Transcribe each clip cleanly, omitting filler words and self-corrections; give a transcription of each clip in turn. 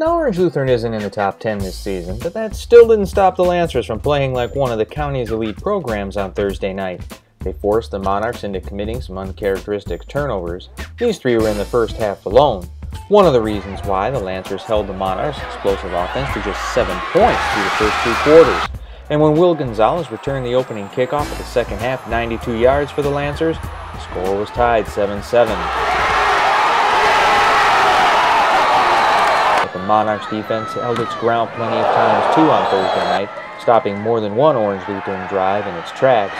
Now, Orange Lutheran isn't in the top 10 this season, but that still didn't stop the Lancers from playing like one of the county's elite programs on Thursday night. They forced the Monarchs into committing some uncharacteristic turnovers. These three were in the first half alone. One of the reasons why the Lancers held the Monarchs' explosive offense to just 7 points through the first two quarters. And when Will Gonzalez returned the opening kickoff of the second half, 92 yards for the Lancers, the score was tied 7-7. Monarchs defense held its ground plenty of times too on Thursday night, stopping more than one Orange Lutheran drive in its tracks.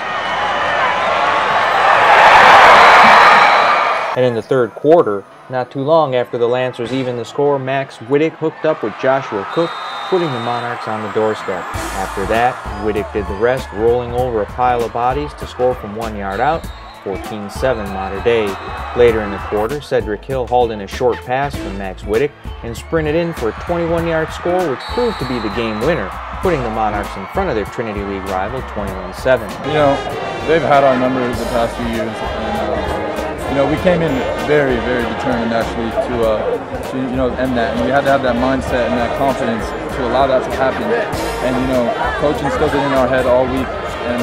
And in the third quarter, not too long after the Lancers evened the score, Max Wittek hooked up with Joshua Cook, putting the Monarchs on the doorstep. After that, Wittek did the rest, rolling over a pile of bodies to score from 1 yard out, 14-7 modern day. Later in the quarter, Cedric Hill hauled in a short pass from Max Wittek and sprinted in for a 21-yard score, which proved to be the game winner, putting the Monarchs in front of their Trinity League rival 21-7. You know, they've had our number the past few years, and you know, we came in very, very determined actually to you know, end that, and we had to have that mindset and that confidence to allow that to happen. And you know, coaching still been in our head all week, and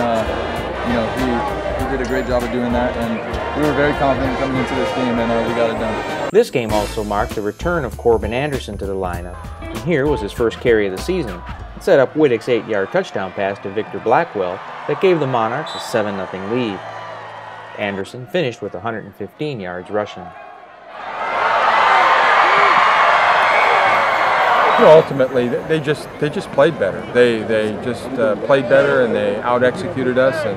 you know, he did a great job of doing that, and we were very confident coming into this game, and we got it done. This game also marked the return of Corbin Anderson to the lineup, and here was his first carry of the season. It set up Wittek's 8-yard touchdown pass to Victor Blackwell that gave the Monarchs a 7-0 lead. Anderson finished with 115 yards rushing. You know, ultimately, they just played better. They just played better, and they out-executed us, and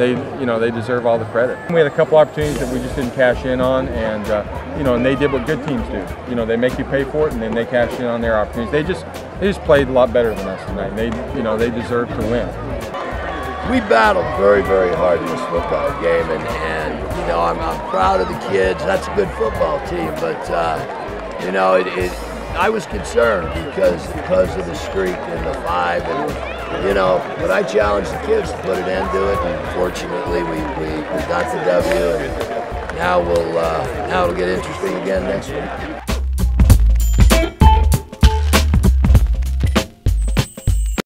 they deserve all the credit. We had a couple opportunities that we just didn't cash in on, and you know, and they did what good teams do. You know, they make you pay for it, and then they cash in on their opportunities. They just played a lot better than us tonight. They deserve to win. We battled very, very hard in this football game, and you know, I'm proud of the kids. That's a good football team, but you know, I was concerned because of the streak and the five, and you know, but I challenged the kids to put an end to it, and fortunately we got the W, and now it'll get interesting again next week.